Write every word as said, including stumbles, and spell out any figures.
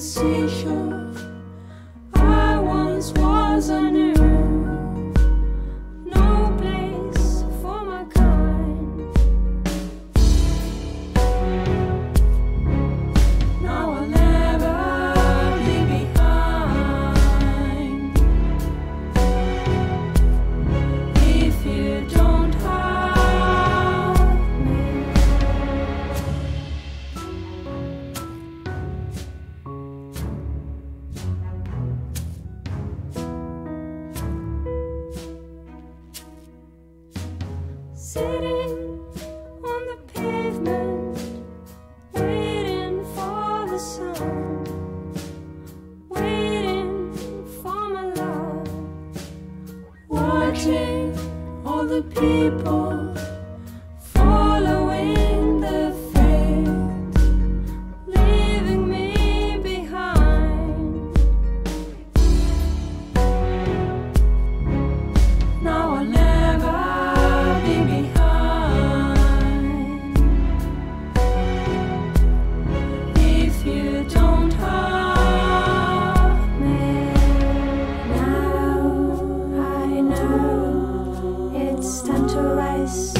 the seashore I once was on earth. No place for my kind. Now I'll never leave behind. If you don't sitting on the pavement, waiting for the sun, waiting for my love, watching all the people following the fate, leaving me behind. Now I live. It's time to rise.